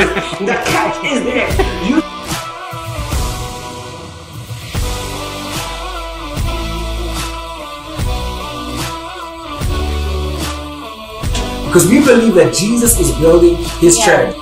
The catch is there. You because we believe that Jesus is building his church.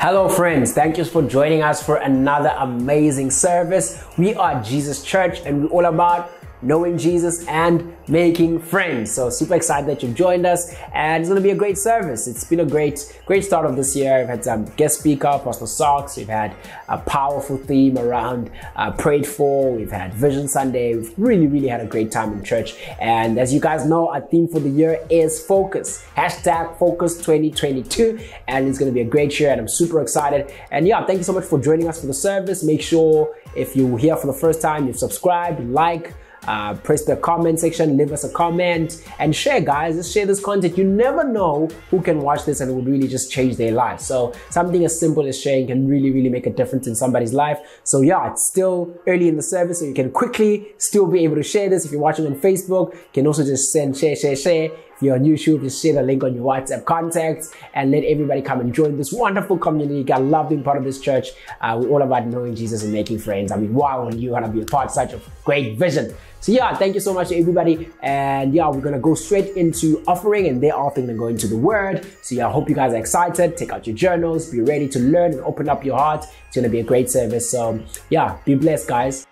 Hello friends, thank you for joining us for another amazing service. We are Jesus Church and we're all about knowing Jesus and making friends. So super excited that you've joined us and it's going to be a great service. It's been a great start of this year. We've had some guest speaker, Pastor Socks. We've had a powerful theme around prayed for. We've had Vision Sunday. We've really had a great time in church. And as you guys know, our theme for the year is focus. Hashtag focus 2022. And it's going to be a great year and I'm super excited. And yeah, thank you so much for joining us for the service. Make sure if you're here for the first time, you've subscribed, like, press the comment section, leave us a comment and share, guys. Just share this content. You never know who can watch this and it would really just change their life. So something as simple as sharing can really make a difference in somebody's life. So yeah, it's still early in the service, so you can quickly still be able to share this. If you're watching on Facebook, you can also just send share. If you're on YouTube, just share the link on your WhatsApp contacts and let everybody come and join this wonderful community. I love being part of this church. We're all about knowing Jesus and making friends. I mean, wow, and you want to be a part of such a great vision. So yeah, thank you so much to everybody. And yeah, we're going to go straight into offering and thereafter we're going to go into the word. So yeah, I hope you guys are excited. Take out your journals, be ready to learn and open up your heart. It's going to be a great service. So yeah, be blessed, guys.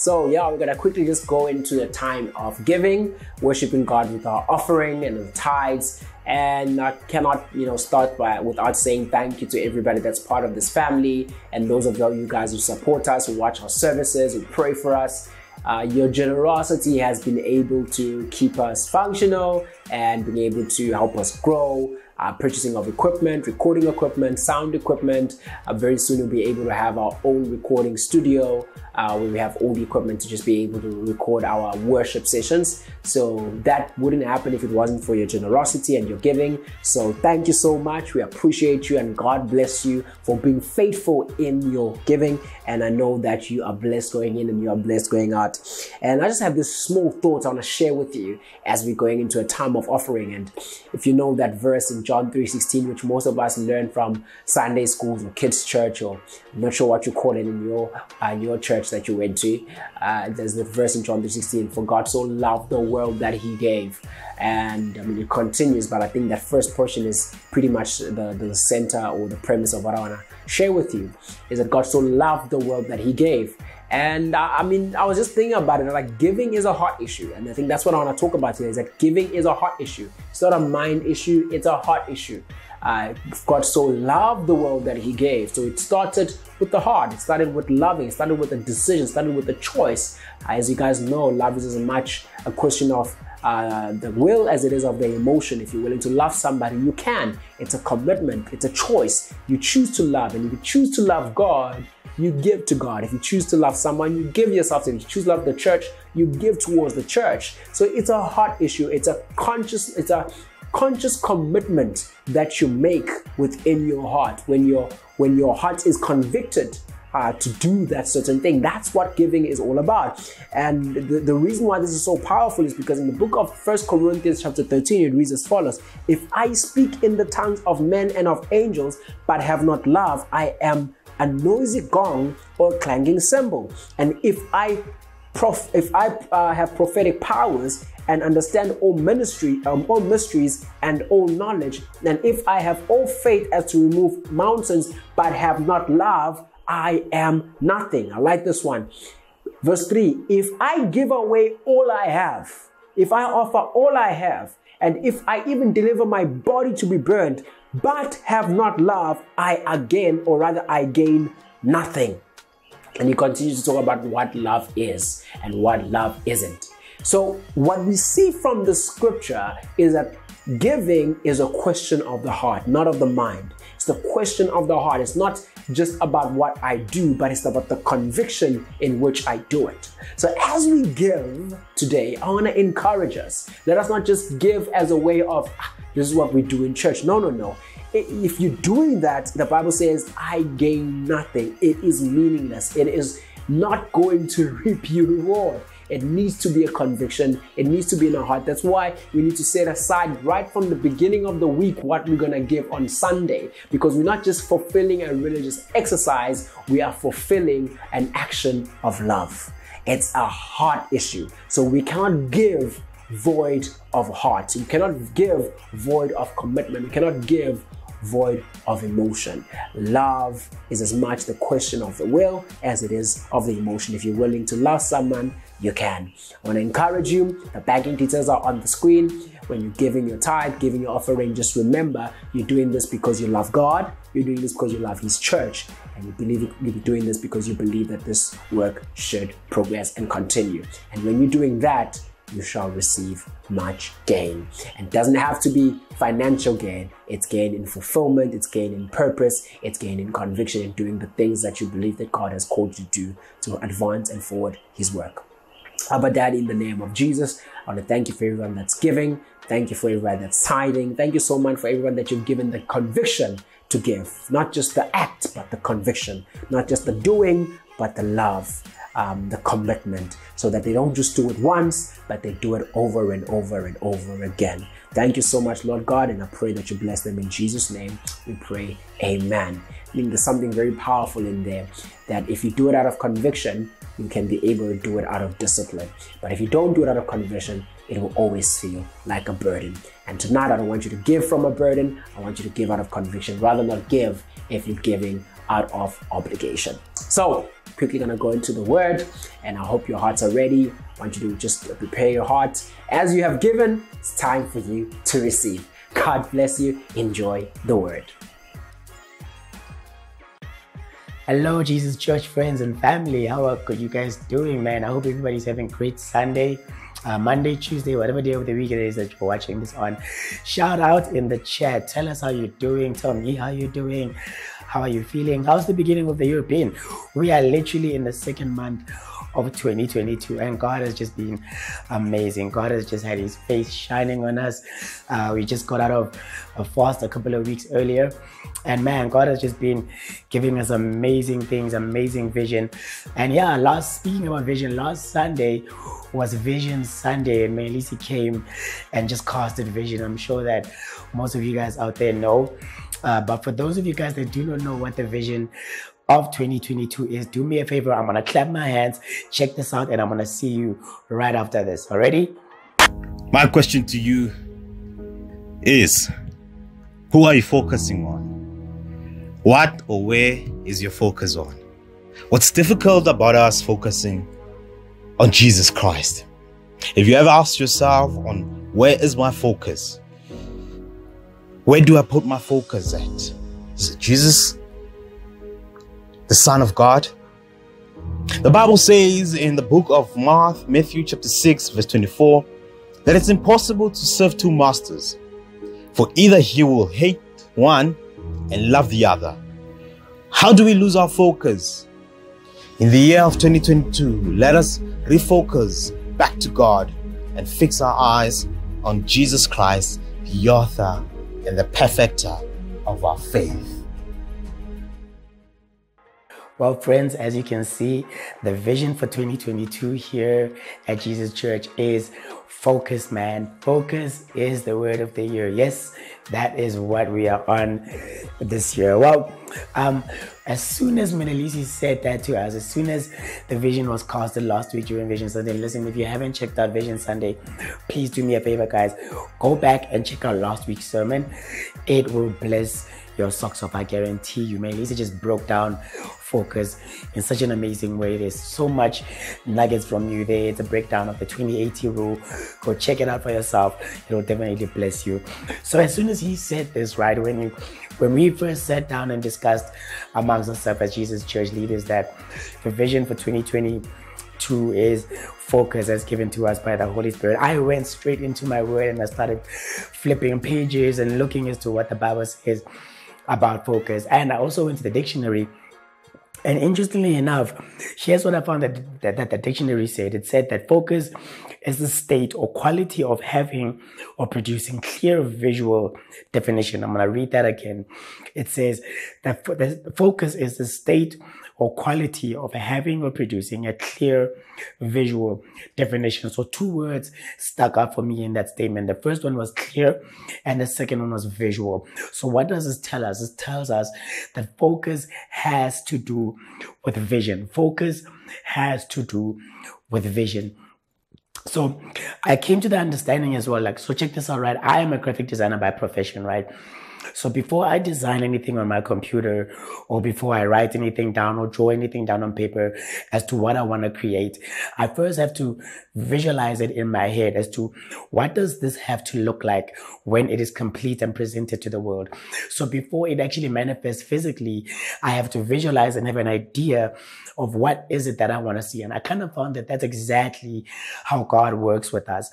So yeah, we're gonna quickly just go into the time of giving, worshiping God with our offering and the tithes. And I cannot, start without saying thank you to everybody that's part of this family and those of you guys who support us, who watch our services, who pray for us. Your generosity has been able to keep us functional and been able to help us grow. Purchasing of equipment, recording equipment, sound equipment. Very soon we'll be able to have our own recording studio where we have all the equipment to just be able to record our worship sessions. So that wouldn't happen if it wasn't for your generosity and your giving. So thank you so much. We appreciate you and God bless you for being faithful in your giving. And I know that you are blessed going in and you are blessed going out. And I just have this small thought I want to share with you as we're going into a time of offering. And if you know that verse in John 3:16, which most of us learn from Sunday schools or kids' church, or I'm not sure what you call it in your church that you went to. There's the verse in John 3:16, for God so loved the world that he gave. And I mean, it continues, but I think that first portion is pretty much the center or the premise of what I want to share with you, is that God so loved the world that he gave. And I mean, I was just thinking about it, like giving is a hot issue. And I think that's what I want to talk about today, is that giving is a hot issue. It's not a mind issue, it's a hot issue. God so loved the world that he gave. So it started with the heart. It started with loving. It started with a decision. It started with a choice. As you guys know, love is as much a question of the will as it is of the emotion. If you're willing to love somebody, you can. It's a commitment. It's a choice. You choose to love. And if you choose to love God, you give to God. If you choose to love someone, you give yourself to them. If you choose to love the church, you give towards the church. So it's a heart issue. It's a conscious commitment that you make within your heart when your heart is convicted to do that certain thing. That's what giving is all about. And the reason why this is so powerful is because in the book of 1 Corinthians chapter 13, it reads as follows: if I speak in the tongues of men and of angels, but have not love, I am a noisy gong or clanging cymbal. And if I have prophetic powers and understand all mysteries and all knowledge, and if I have all faith as to remove mountains but have not love, I am nothing. I like this one. Verse 3, if I give away all I have, if I offer all I have, and if I even deliver my body to be burned, but have not love, I gain nothing. And he continues to talk about what love is and what love isn't. So what we see from the scripture is that giving is a question of the heart, not of the mind. It's the question of the heart. It's not just about what I do, but it's about the conviction in which I do it. So as we give today, I want to encourage us. Let us not just give as a way of, this is what we do in church. No. If you're doing that, the Bible says, I gain nothing. It is meaningless. It is not going to reap you reward. It needs to be a conviction. It needs to be in our heart. That's why we need to set aside right from the beginning of the week what we're going to give on Sunday, because we're not just fulfilling a religious exercise, we are fulfilling an action of love. It's a heart issue. So we can't give void of heart. You cannot give void of commitment. You cannot give void of emotion. Love is as much the question of the will as it is of the emotion. If you're willing to love someone, you can. I want to encourage you. The banking details are on the screen. When you're giving your tithe, giving your offering, just remember you're doing this because you love God. You're doing this because you love His church. And you believe you're doing this because you believe that this work should progress and continue. And when you're doing that, you shall receive much gain. And it doesn't have to be financial gain. It's gain in fulfillment, it's gain in purpose, it's gain in conviction, in doing the things that you believe that God has called you to do to advance and forward His work. Abba Daddy, in the name of Jesus, I want to thank you for everyone that's giving. Thank you for everyone that's tithing. Thank you so much for everyone that you've given the conviction to give. Not just the act, but the conviction. Not just the doing, but the love, the commitment, so that they don't just do it once, but they do it over and over and over again. Thank you so much, Lord God, and I pray that you bless them in Jesus' name. We pray, amen. I think there's something very powerful in there, that if you do it out of conviction, you can be able to do it out of discipline. But if you don't do it out of conviction, it will always feel like a burden. And tonight, I don't want you to give from a burden. I want you to give out of conviction. Rather not give if you're giving out of obligation. So, quickly gonna go into the word, and I hope your hearts are ready. I want you to just prepare your heart. As you have given, it's time for you to receive. God bless you. Enjoy the word. Hello, Jesus Church friends and family. How are you guys doing, man? I hope everybody's having a great Sunday. Monday, Tuesday, whatever day of the week it is that you're watching this on. Shout out in the chat. Tell us how you're doing. Tell me how you're doing. How are you feeling? How's the beginning of the year been? We are literally in the second month of 2022, and God has just been amazing. God has just had His face shining on us. We just got out of a fast a couple of weeks earlier, and man, God has just been giving us amazing things, amazing vision. And yeah, speaking about vision, last Sunday was Vision Sunday, and Menelisi came and just casted vision. I'm sure that most of you guys out there know, but for those of you guys that do not know what the vision of 2022 is, do me a favor. I'm gonna clap my hands, check this out, and I'm gonna see you right after this. Already? My question to you is, who are you focusing on? What or where is your focus on? What's difficult about us focusing on Jesus Christ? If you ever ask yourself on where is my focus? Where do I put my focus at? Is it Jesus, the Son of God? The Bible says in the book of Matthew chapter 6 verse 24 that it's impossible to serve two masters, for either he will hate one and love the other. How do we lose our focus? In the year of 2022, let us refocus back to God and fix our eyes on Jesus Christ, the author and the perfecter of our faith. Well, friends, as you can see, the vision for 2022 here at Jesus Church is focus, man. Focus is the word of the year. Yes, that is what we are on this year. Well, as soon as Menelisi said that to us, as soon as the vision was casted last week during Vision Sunday, listen, if you haven't checked out Vision Sunday, please do me a favor, guys. Go back and check out last week's sermon. It will bless your socks off, I guarantee you. Menelisi just broke down focus in such an amazing way. There's so much nuggets from you there. It's a breakdown of the 20/80 rule. Go check it out for yourself. It will definitely bless you. So as soon as he said this, right, when we first sat down and discussed amongst ourselves as Jesus Church leaders that the vision for 2022 is focus, as given to us by the Holy Spirit, I went straight into my word and I started flipping pages and looking as to what the Bible says about focus. And I also went to the dictionary And interestingly enough, here's what I found that the dictionary said. It said that focus is the state or quality of having or producing clear visual definition. I'm going to read that again. It says that focus is the state or quality of having or producing a clear visual definition. So two words stuck out for me in that statement. The first one was clear and the second one was visual. So what does this tell us? It tells us that focus has to do with vision. Focus has to do with vision. So I came to the understanding as well, like, so check this out, right? I am a graphic designer by profession, right? So before I design anything on my computer or before I write anything down or draw anything down on paper as to what I want to create, I first have to visualize it in my head as to what does this have to look like when it is complete and presented to the world. So before it actually manifests physically, I have to visualize and have an idea of what is it that I want to see. And I kind of found that that's exactly how God works with us,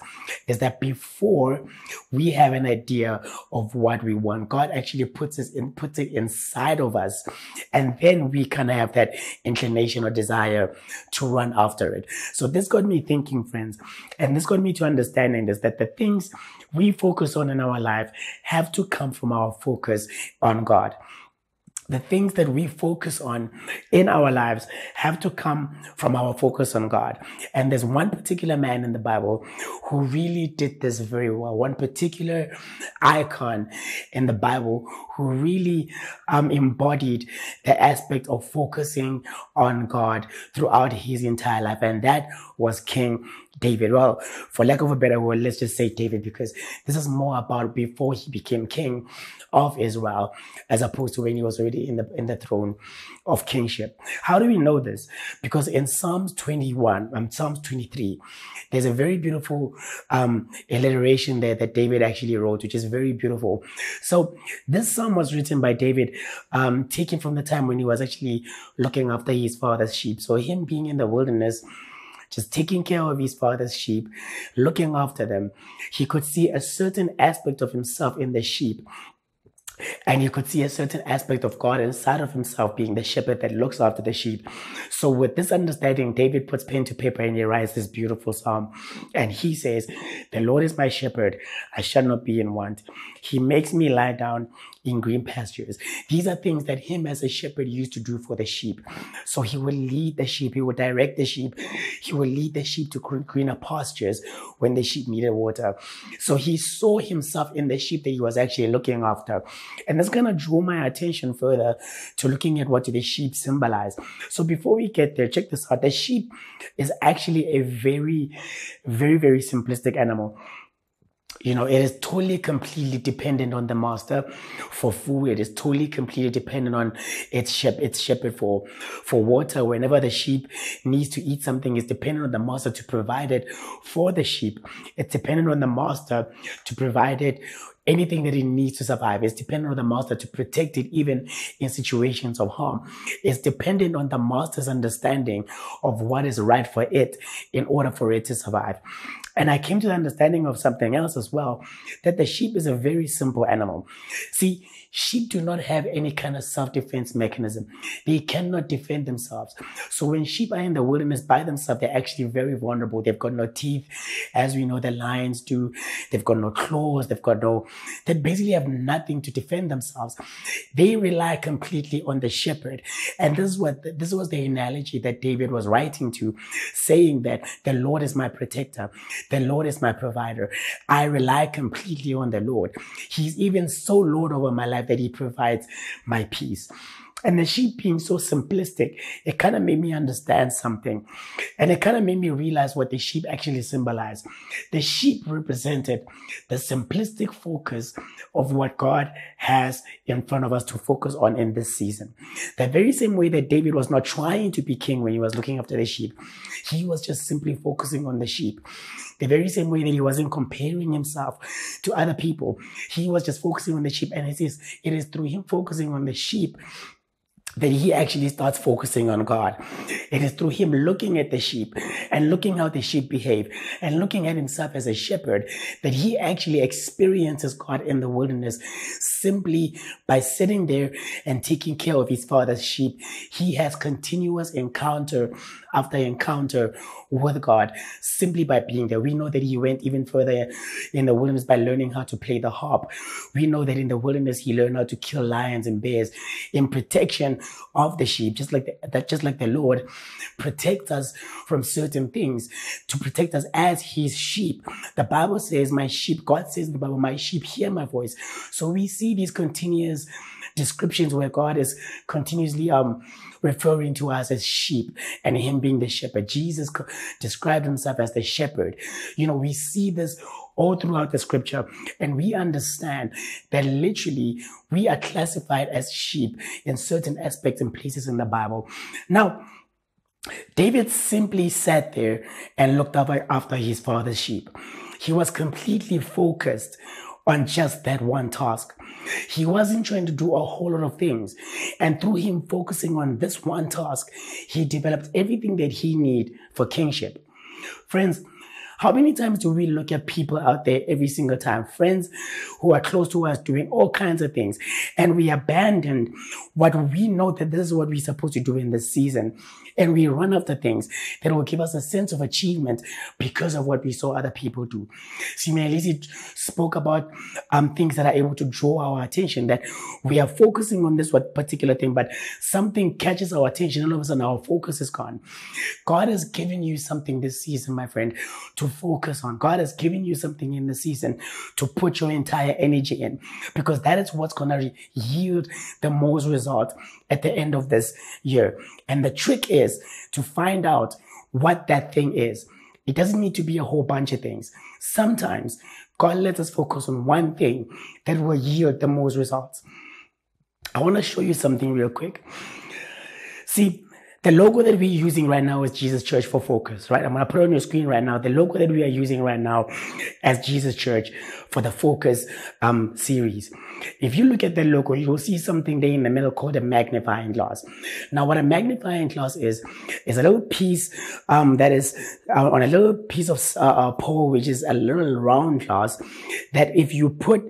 is that before we have an idea of what we want, God actually puts it inside of us, and then we kind of have that inclination or desire to run after it. So this got me thinking, friends, and this got me to understanding this, that the things we focus on in our life have to come from our focus on God. The things that we focus on in our lives have to come from our focus on God. And there's one particular man in the Bible who really did this very well. One particular icon in the Bible who really embodied the aspect of focusing on God throughout his entire life. And that was King David. Well, for lack of a better word, let's just say David, because this is more about before he became king of Israel, as opposed to when he was already in the throne of kingship. How do we know this? Because in Psalms 23, there's a very beautiful alliteration there that David actually wrote, which is very beautiful. So this psalm was written by David, taken from the time when he was actually looking after his father's sheep. So him being in the wilderness, just taking care of his father's sheep, looking after them, he could see a certain aspect of himself in the sheep. And he could see a certain aspect of God inside of himself, being the shepherd that looks after the sheep. So with this understanding, David puts pen to paper and he writes this beautiful psalm. And he says, "The Lord is my shepherd, I shall not be in want. He makes me lie down in green pastures." These are things that him as a shepherd used to do for the sheep. So he would lead the sheep, he would direct the sheep, he would lead the sheep to greener pastures when the sheep needed water. So he saw himself in the sheep that he was actually looking after. And that's going to draw my attention further to looking at what the sheep symbolize. So before we get there, check this out. The sheep is actually a very, very, very simplistic animal. You know, it is totally, completely dependent on the master for food. It is totally, completely dependent on its shepherd for water. Whenever the sheep needs to eat something, it's dependent on the master to provide it for the sheep. It's dependent on the master to provide it anything that it needs to survive. It's dependent on the master to protect it, even in situations of harm. It's dependent on the master's understanding of what is right for it in order for it to survive. And I came to the understanding of something else as well, that the sheep is a very simple animal. See, sheep do not have any kind of self-defense mechanism. They cannot defend themselves. So when sheep are in the wilderness by themselves, they're actually very vulnerable. They've got no teeth, as we know the lions do. They've got no claws. They've got no, they basically have nothing to defend themselves. They rely completely on the shepherd. And this was the analogy that David was writing to, saying that the Lord is my protector. The Lord is my provider. I rely completely on the Lord. He's even so Lord over my life that he provides my peace. And the sheep being so simplistic, it kind of made me understand something. And it kind of made me realize what the sheep actually symbolized. The sheep represented the simplistic focus of what God has in front of us to focus on in this season. The very same way that David was not trying to be king when he was looking after the sheep. He was just simply focusing on the sheep. The very same way that he wasn't comparing himself to other people. He was just focusing on the sheep. And it is through him focusing on the sheep that he actually starts focusing on God. It is through him looking at the sheep and looking how the sheep behave and looking at himself as a shepherd that he actually experiences God in the wilderness. Simply by sitting there and taking care of his father's sheep, he has continuous encounter after encounter with God simply by being there. We know that he went even further in the wilderness by learning how to play the harp. We know that in the wilderness he learned how to kill lions and bears in protection of the sheep, just like the Lord protects us from certain things, to protect us as his sheep. The Bible says, my sheep, God says in the Bible, my sheep hear my voice. So we see these continuous descriptions where God is continuously referring to us as sheep and him being the shepherd. Jesus described himself as the shepherd. You know, we see this all throughout the scripture, and we understand that literally we are classified as sheep in certain aspects and places in the Bible. Now, David simply sat there and looked after his father's sheep. He was completely focused on just that one task. He wasn't trying to do a whole lot of things. And through him focusing on this one task, he developed everything that he needed for kingship. Friends, how many times do we look at people out there every single time, friends who are close to us doing all kinds of things, and we abandon what we know that this is what we're supposed to do in this season, and we run after things that will give us a sense of achievement because of what we saw other people do. See, Menelisi spoke about things that are able to draw our attention, that we are focusing on this one particular thing, but something catches our attention, and all of a sudden our focus is gone. God has given you something this season, my friend, to focus on. God has given you something in the season to put your entire energy in, because that is what's going to yield the most result at the end of this year. And the trick is to find out what that thing is. It doesn't need to be a whole bunch of things. Sometimes God lets us focus on one thing that will yield the most results. I want to show you something real quick. See, the logo that we're using right now is Jesus Church for Focus, right? I'm going to put it on your screen right now. The logo that we are using right now as Jesus Church for the Focus series. If you look at that logo, you will see something there in the middle called a magnifying glass. Now, what a magnifying glass is a little piece that is on a little piece of pole, which is a little round glass that if you put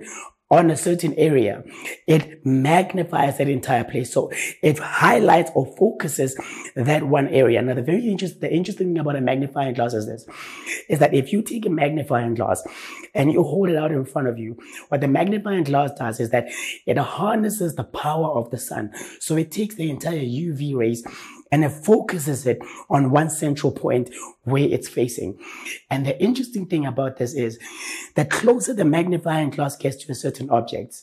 on a certain area, it magnifies that entire place. So it highlights or focuses that one area. Now, the interesting thing about a magnifying glass is this, is that if you take a magnifying glass and you hold it out in front of you, what the magnifying glass does is that it harnesses the power of the sun. So it takes the entire UV rays and it focuses it on one central point where it's facing. And the interesting thing about this is the closer the magnifying glass gets to a certain object,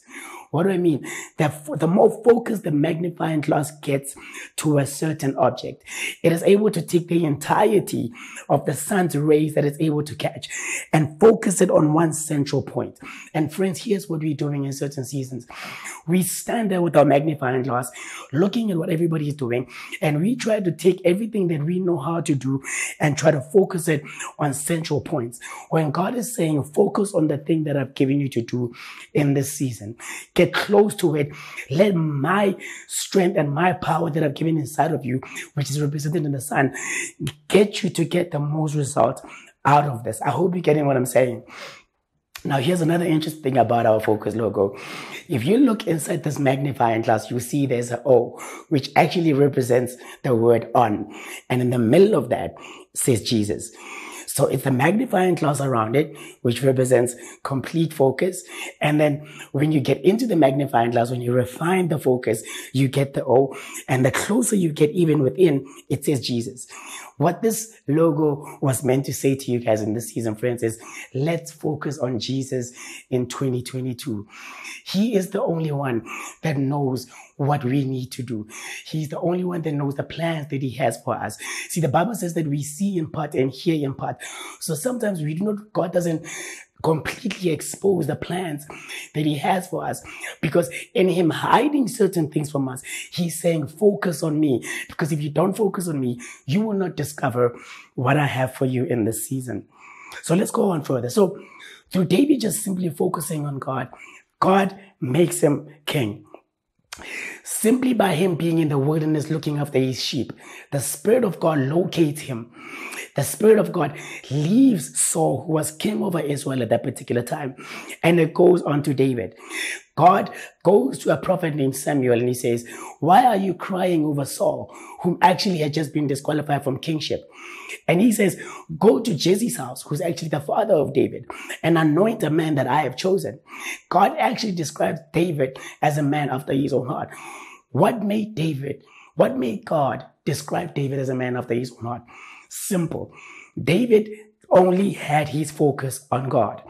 what do I mean? The more focused the magnifying glass gets to a certain object, it is able to take the entirety of the sun's rays that it's able to catch and focus it on one central point. And friends, here's what we're doing in certain seasons. We stand there with our magnifying glass, looking at what everybody's doing, and we try to take everything that we know how to do and try to focus it on central points. When God is saying, focus on the thing that I've given you to do in this season. Get close to it. Let my strength and my power that I've given inside of you, which is represented in the sun, get you to get the most result out of this. I hope you're getting what I'm saying. Now, here's another interesting thing about our Focus logo. If you look inside this magnifying glass, you see there's an O, which actually represents the word on. And in the middle of that says Jesus. So it's the magnifying glass around it, which represents complete focus. And then when you get into the magnifying glass, when you refine the focus, you get the O. And the closer you get even within, it says Jesus. What this logo was meant to say to you guys in this season, friends, is let's focus on Jesus in 2022. He is the only one that knows what we need to do. He's the only one that knows the plans that he has for us. See, the Bible says that we see in part and hear in part. So sometimes we do not, God doesn't completely expose the plans that he has for us, because in him hiding certain things from us, he's saying, focus on me, because if you don't focus on me, you will not discover what I have for you in this season. So let's go on further. So through David just simply focusing on God, God makes him king. Simply by him being in the wilderness looking after his sheep, the Spirit of God locates him. The Spirit of God leaves Saul, who was king over Israel at that particular time, and it goes on to David. God goes to a prophet named Samuel and he says, "Why are you crying over Saul, whom actually had just been disqualified from kingship?" And he says, "Go to Jesse's house, who's actually the father of David, and anoint a man that I have chosen." God actually describes David as a man after his own heart. What made God describe David as a man after his own heart? Simple. David only had his focus on God.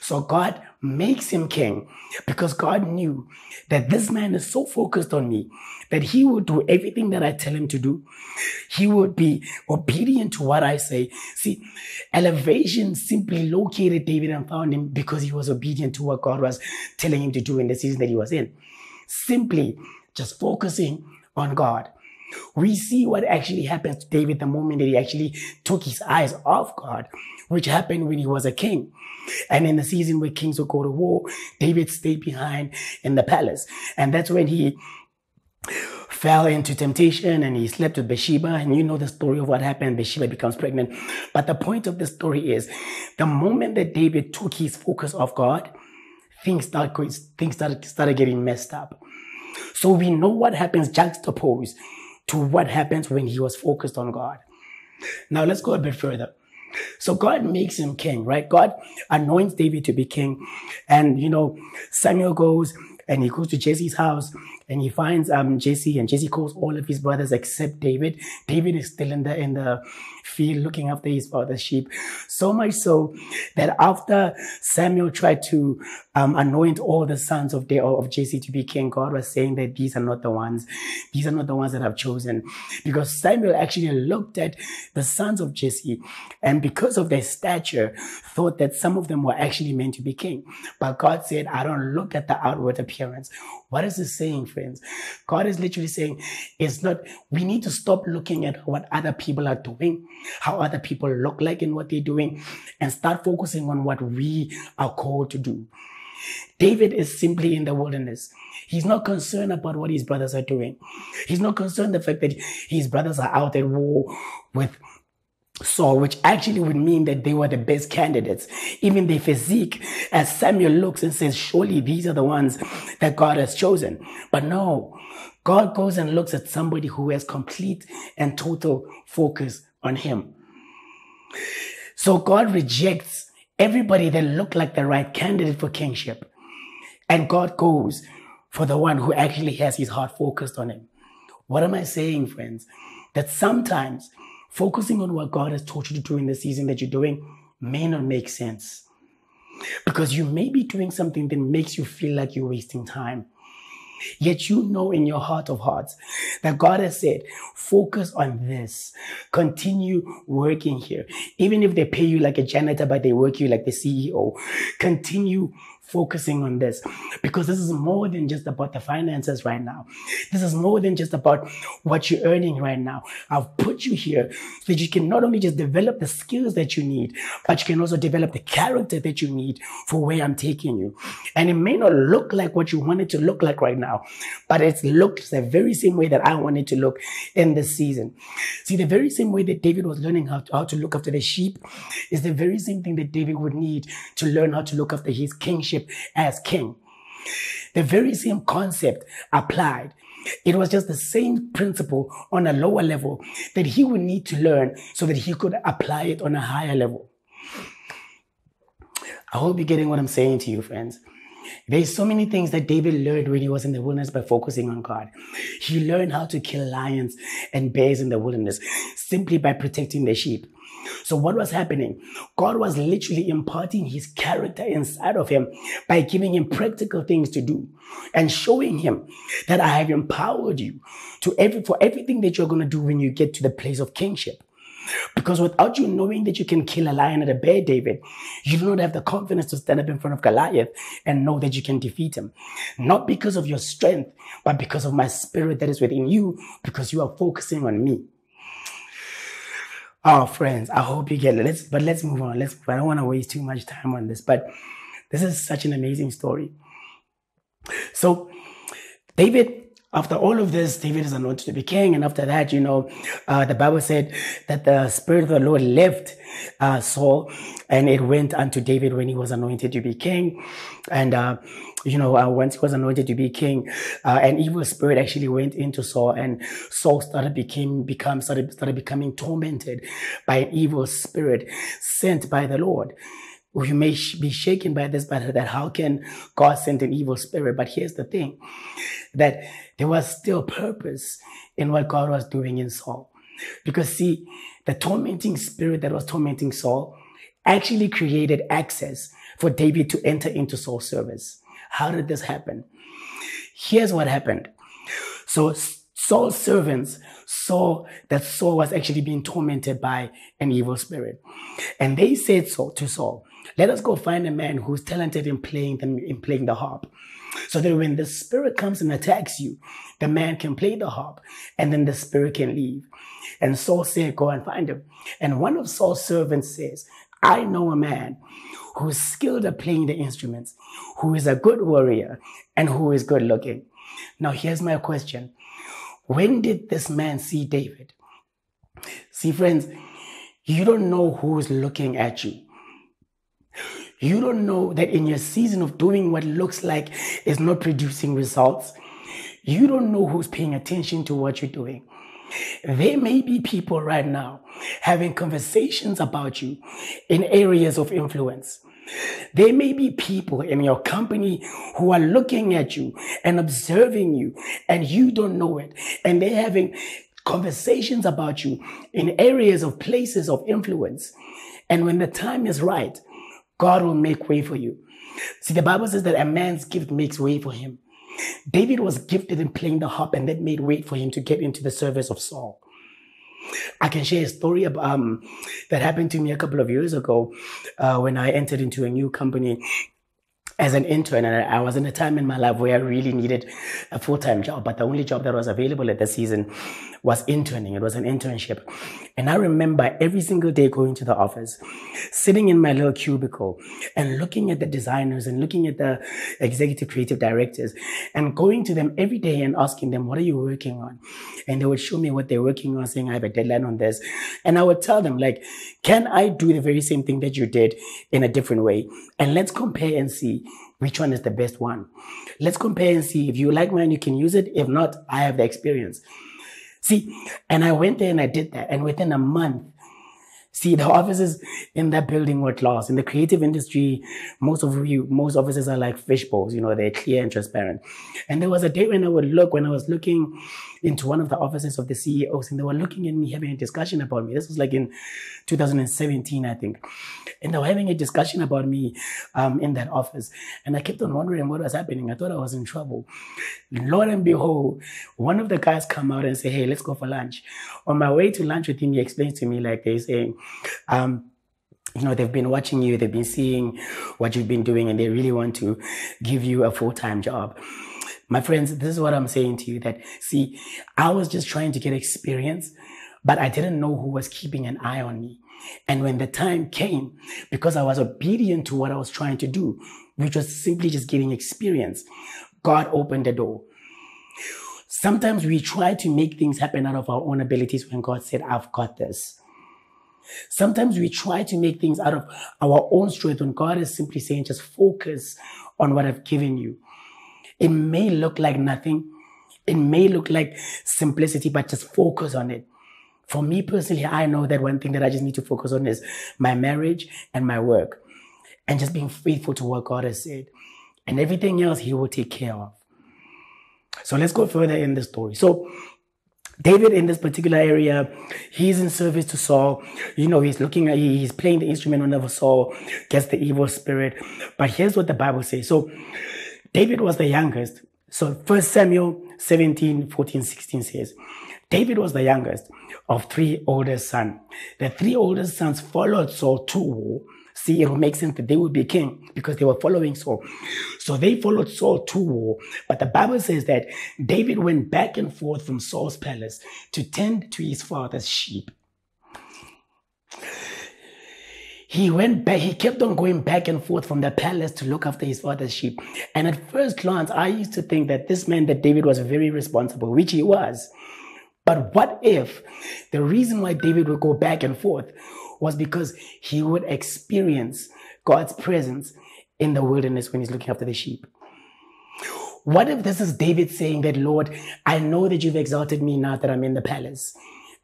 So God makes him king because God knew that this man is so focused on me that he will do everything that I tell him to do. He will be obedient to what I say. See, elevation simply located David and found him because he was obedient to what God was telling him to do in the season that he was in. Simply just focusing on God. We see what actually happened to David the moment that he actually took his eyes off God, which happened when he was a king. And in the season where kings would go to war, David stayed behind in the palace. And that's when he fell into temptation and he slept with Bathsheba. And you know the story of what happened. Bathsheba becomes pregnant. But the point of the story is, the moment that David took his focus off God, things started getting messed up. So we know what happens juxtaposed to what happens when he was focused on God. Now let's go a bit further. So God makes him king, right? God anoints David to be king. And, you know, Samuel goes and he goes to Jesse's house and he finds Jesse, and Jesse calls all of his brothers except David. David is still in the field looking after his father's sheep. So much so that after Samuel tried to anoint all the sons of Jesse to be king, God was saying that these are not the ones. These are not the ones that I've chosen. Because Samuel actually looked at the sons of Jesse and because of their stature, thought that some of them were actually meant to be king. But God said, I don't look at the outward appearance. What is this saying, friends? God is literally saying, it's not, we need to stop looking at what other people are doing, how other people look like and what they're doing, and start focusing on what we are called to do. David is simply in the wilderness. He's not concerned about what his brothers are doing. He's not concerned the fact that his brothers are out at war with Saul, which actually would mean that they were the best candidates. Even their physique, as Samuel looks and says, surely these are the ones that God has chosen. But no, God goes and looks at somebody who has complete and total focus on him. So God rejects everybody that looked like the right candidate for kingship. And God goes for the one who actually has his heart focused on him. What am I saying, friends? That sometimes focusing on what God has taught you to do in the season that you're doing may not make sense, because you may be doing something that makes you feel like you're wasting time. Yet you know in your heart of hearts that God has said, focus on this. Continue working here. Even if they pay you like a janitor, but they work you like the CEO, continue focusing on this, because this is more than just about the finances right now. This is more than just about what you're earning right now. I've put you here so that you can not only just develop the skills that you need, but you can also develop the character that you need for where I'm taking you. And it may not look like what you want it to look like right now, but it looks the very same way that I want it to look in this season. See, the very same way that David was learning how to look after the sheep is the very same thing that David would need to learn how to look after his kingship as king. The very same concept applied. It was just the same principle on a lower level that he would need to learn so that he could apply it on a higher level. I hope you're getting what I'm saying to you, friends. There's so many things that David learned when he was in the wilderness by focusing on God. He learned how to kill lions and bears in the wilderness simply by protecting the sheep. So what was happening? God was literally imparting his character inside of him by giving him practical things to do and showing him that I have empowered you for everything that you're going to do when you get to the place of kingship. Because without you knowing that you can kill a lion and a bear, David, you do not have the confidence to stand up in front of Goliath and know that you can defeat him. Not because of your strength, but because of my spirit that is within you, because you are focusing on me. Oh, friends, I hope you get it. Let's move on. I don't want to waste too much time on this, but this is such an amazing story. So David, after all of this, David is anointed to be king. And after that, the Bible said that the Spirit of the Lord left Saul and it went unto David when he was anointed to be king. And, once he was anointed to be king, an evil spirit actually went into Saul, and Saul started becoming tormented by an evil spirit sent by the Lord. You may be shaken by this, but that how can God send an evil spirit? But here's the thing, that there was still purpose in what God was doing in Saul. Because see, the tormenting spirit that was tormenting Saul actually created access for David to enter into Saul's service. How did this happen? Here's what happened. So Saul's servants saw that Saul was actually being tormented by an evil spirit. And they said so to Saul, "Let us go find a man who's talented in playing the harp, so that when the spirit comes and attacks you, the man can play the harp, and then the spirit can leave." And Saul said, "Go and find him." And one of Saul's servants says, "I know a man who's skilled at playing the instruments, who is a good warrior, and who is good looking." Now, here's my question. When did this man see David? See, friends, you don't know who's looking at you. You don't know that in your season of doing what looks like is not producing results, you don't know who's paying attention to what you're doing. There may be people right now having conversations about you in areas of influence. There may be people in your company who are looking at you and observing you, and you don't know it, and they're having conversations about you in areas of places of influence. And when the time is right, God will make way for you. See, the Bible says that a man's gift makes way for him. David was gifted in playing the harp, and that made way for him to get into the service of Saul. I can share a story that happened to me a couple of years ago when I entered into a new company as an intern. And I was in a time in my life where I really needed a full-time job, but the only job that was available at the season was interning. It was an internship. And I remember every single day going to the office, sitting in my little cubicle and looking at the designers and looking at the executive creative directors and going to them every day and asking them, "What are you working on?" And they would show me what they're working on, saying, "I have a deadline on this." And I would tell them, like, "Can I do the very same thing that you did in a different way? And let's compare and see which one is the best one. Let's compare and see if you like mine, you can use it. If not, I have the experience." See, and I went there and I did that. And within a month, see, the offices in that building were glass. In the creative industry, most offices are like fish bowls. They're clear and transparent. And there was a day when I was looking into one of the offices of the CEOs, and they were looking at me, having a discussion about me. This was like in 2017, I think. And they were having a discussion about me in that office. And I kept on wondering what was happening. I thought I was in trouble. Lo and behold, one of the guys come out and say, "Hey, let's go for lunch." On my way to lunch with him, he explains to me, like, they're saying, "They've been watching you, they've been seeing what you've been doing, and they really want to give you a full-time job." My friends, this is what I'm saying to you, that, see, I was just trying to get experience, but I didn't know who was keeping an eye on me. And when the time came, because I was obedient to what I was trying to do, which was simply just getting experience, God opened the door. Sometimes we try to make things happen out of our own abilities when God said, "I've got this." Sometimes we try to make things out of our own strength when God is simply saying, "Just focus on what I've given you." It may look like nothing. It may look like simplicity, but just focus on it. For me personally, I know that one thing that I just need to focus on is my marriage and my work, and just being faithful to what God has said. And everything else He will take care of. So let's go further in the story. So David, in this particular area, he's in service to Saul. He's playing the instrument whenever Saul gets the evil spirit. But here's what the Bible says. So David was the youngest. So 1 Samuel 17, 14, 16 says, David was the youngest of three older sons. The three older sons followed Saul to war. See, it would make sense that they would be king because they were following Saul. So they followed Saul to war. But the Bible says that David went back and forth from Saul's palace to tend to his father's sheep. He went back, he kept on going back and forth from the palace to look after his father's sheep. And at first glance, I used to think that this man, that David, was very responsible, which he was. But what if the reason why David would go back and forth was because he would experience God's presence in the wilderness when he's looking after the sheep? What if this is David saying that, Lord, I know that you've exalted me now that I'm in the palace.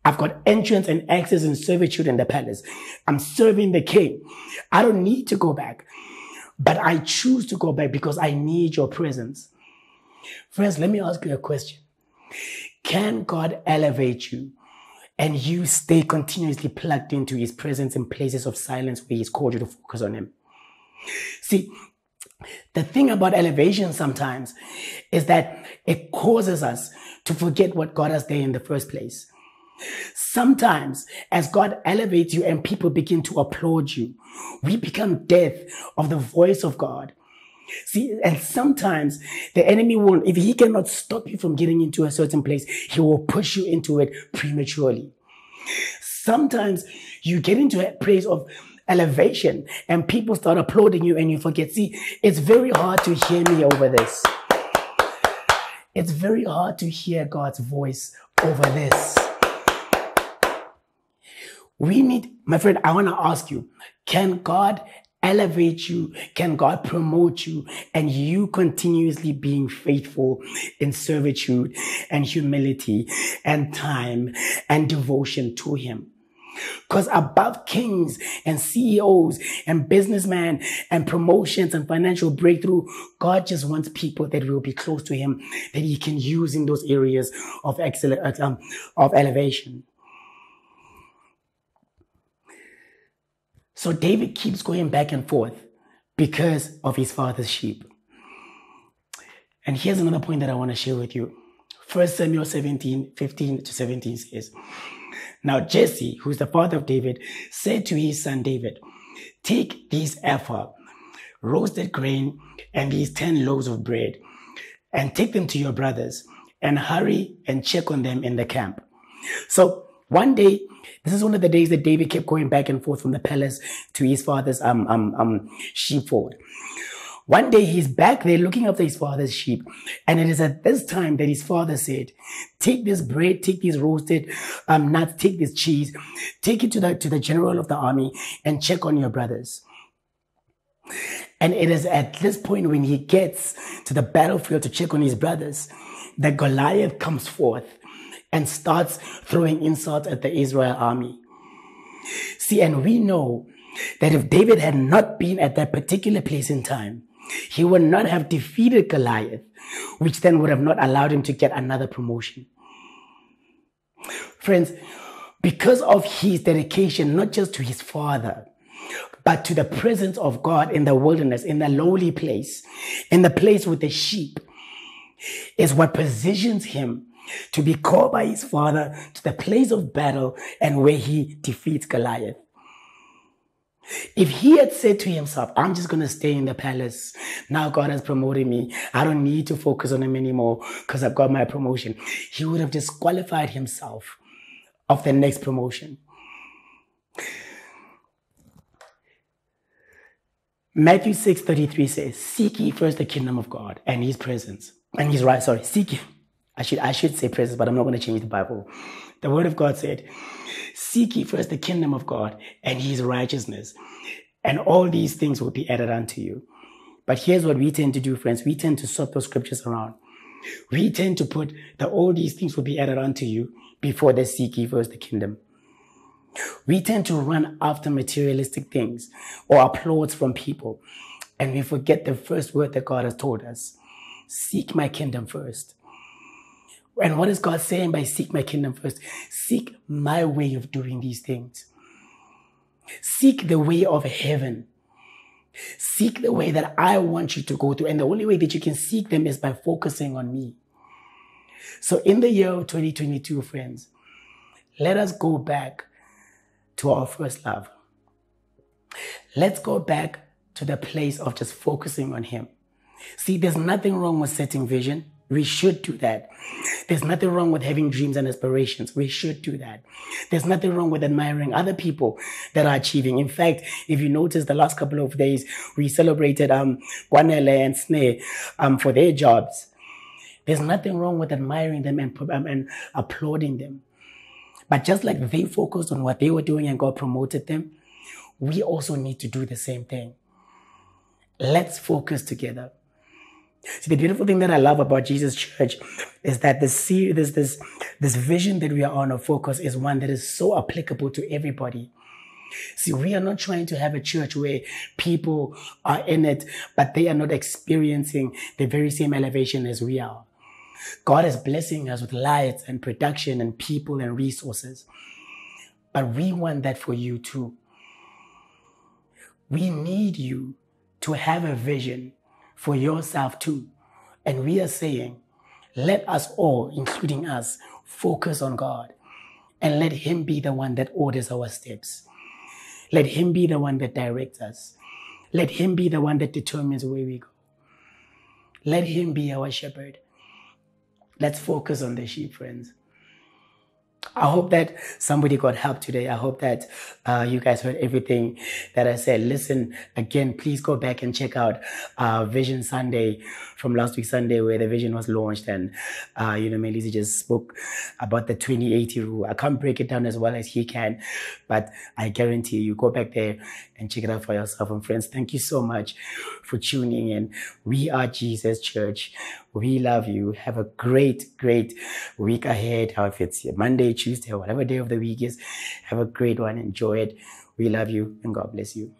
I've got entrance and access and servitude in the palace. I'm serving the king. I don't need to go back, but I choose to go back because I need your presence. Friends, let me ask you a question. Can God elevate you and you stay continuously plugged into his presence in places of silence where he's called you to focus on him? See, the thing about elevation sometimes is that it causes us to forget what got us there in the first place. Sometimes, as God elevates you and people begin to applaud you, we become deaf of the voice of God. See, and sometimes the enemy will, if he cannot stop you from getting into a certain place, he will push you into it prematurely. Sometimes you get into a place of elevation and people start applauding you and you forget. See, it's very hard to hear me over this. It's very hard to hear God's voice over this. We need, my friend, I want to ask you, can God elevate you? Can God promote you? And you continuously being faithful in servitude and humility and time and devotion to him. Because above kings and CEOs and businessmen and promotions and financial breakthrough, God just wants people that will be close to him, that he can use in those areas of excellence, of elevation. So David keeps going back and forth because of his father's sheep. And here's another point that I want to share with you. 1 Samuel 17, 15 to 17 says, Now Jesse, who is the father of David, said to his son David, Take these ephah, roasted grain, and these 10 loaves of bread, and take them to your brothers, and hurry and check on them in the camp. So one day, this is one of the days that David kept going back and forth from the palace to his father's sheepfold. One day he's back there looking after his father's sheep. And it is at this time that his father said, take this bread, take these roasted nuts, take this cheese, take it to the general of the army and check on your brothers. And it is at this point when he gets to the battlefield to check on his brothers that Goliath comes forth and starts throwing insults at the Israel army. See, and we know that if David had not been at that particular place in time, he would not have defeated Goliath, which then would have not allowed him to get another promotion. Friends, because of his dedication, not just to his father, but to the presence of God in the wilderness, in the lowly place, in the place with the sheep, is what positions him to be called by his father to the place of battle and where he defeats Goliath. If he had said to himself, I'm just going to stay in the palace. Now God has promoted me. I don't need to focus on him anymore because I've got my promotion. He would have disqualified himself of the next promotion. Matthew 6:33 says, Seek ye first the kingdom of God and his presence. And his right, sorry, seek him. I should say presence, but I'm not going to change the Bible. The word of God said, Seek ye first the kingdom of God and his righteousness, and all these things will be added unto you. But here's what we tend to do, friends. We tend to swap those scriptures around. We tend to put that all these things will be added unto you before they seek ye first the kingdom. We tend to run after materialistic things or applause from people, and we forget the first word that God has told us. Seek my kingdom first. And what is God saying by seek my kingdom first? Seek my way of doing these things. Seek the way of heaven. Seek the way that I want you to go through. And the only way that you can seek them is by focusing on me. So in the year of 2022, friends, let us go back to our first love. Let's go back to the place of just focusing on him. See, there's nothing wrong with setting vision. We should do that. There's nothing wrong with having dreams and aspirations. We should do that. There's nothing wrong with admiring other people that are achieving. In fact, if you notice the last couple of days, we celebrated Gwanele and Sneh for their jobs. There's nothing wrong with admiring them and applauding them. But just like they focused on what they were doing and God promoted them, we also need to do the same thing. Let's focus together. See, the beautiful thing that I love about Jesus Church is that this vision that we are on of focus is one that is so applicable to everybody. See, we are not trying to have a church where people are in it, but they are not experiencing the very same elevation as we are. God is blessing us with lights and production and people and resources. But we want that for you too. We need you to have a vision for yourself too. And we are saying, let us all, including us, focus on God and let Him be the one that orders our steps. Let Him be the one that directs us. Let Him be the one that determines where we go. Let Him be our shepherd. Let's focus on the sheep, friends. I hope that somebody got help today. I hope that you guys heard everything that I said. Listen, again, please go back and check out Vision Sunday from last week Sunday where the vision was launched. And, Melissa just spoke about the 20/80 rule. I can't break it down as well as he can, but I guarantee you go back there and check it out for yourself. And friends, thank you so much for tuning in. We are Jesus Church. We love you. Have a great, great week ahead. However, it's Monday, Tuesday, or whatever day of the week is. Have a great one. Enjoy it. We love you and God bless you.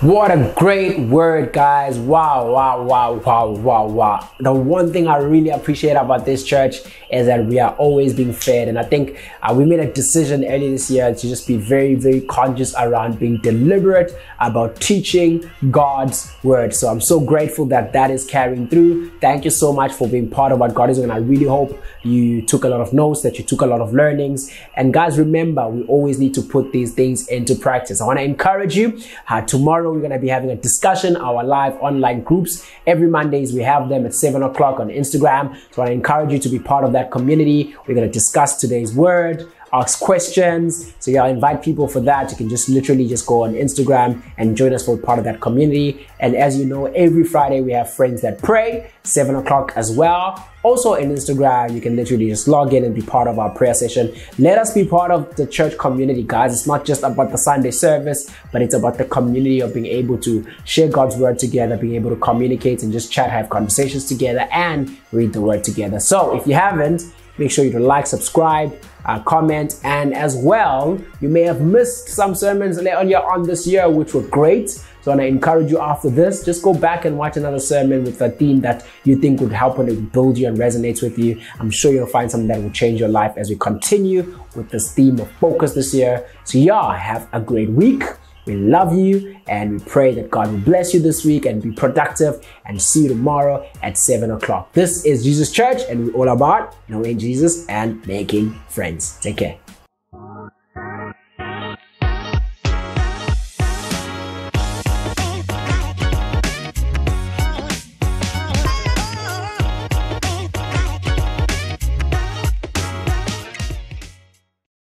What a great word, guys. Wow, wow, wow, wow, wow, wow. The one thing I really appreciate about this church is that we are always being fed. And I think we made a decision earlier this year to just be very, very conscious around being deliberate about teaching God's word. So I'm so grateful that that is carrying through. Thank you so much for being part of what God is doing. I really hope you took a lot of notes, that you took a lot of learnings. And guys, remember, we always need to put these things into practice. I want to encourage you. Tomorrow, we're going to be having a discussion, our live online groups. Every Mondays, we have them at 7 o'clock on Instagram. So I encourage you to be part of that community. We're going to discuss today's word, ask questions. So yeah, I'll invite people for that. You can just literally just go on Instagram and join us for part of that community. And as you know, every Friday, we have Friends That Pray, 7 o'clock as well. Also on Instagram, you can literally just log in and be part of our prayer session. Let us be part of the church community, guys. It's not just about the Sunday service, but it's about the community of being able to share God's word together, being able to communicate and just chat, have conversations together, and read the word together. So if you haven't, make sure you to like, subscribe, comment, and as well, you may have missed some sermons earlier on this year, which were great. So I want to encourage you after this, just go back and watch another sermon with a theme that you think would help and build you and resonates with you. I'm sure you'll find something that will change your life as we continue with this theme of focus this year. So yeah, have a great week. We love you and we pray that God will bless you this week and be productive, and see you tomorrow at 7 o'clock. This is Jesus Church and we're all about knowing Jesus and making friends. Take care.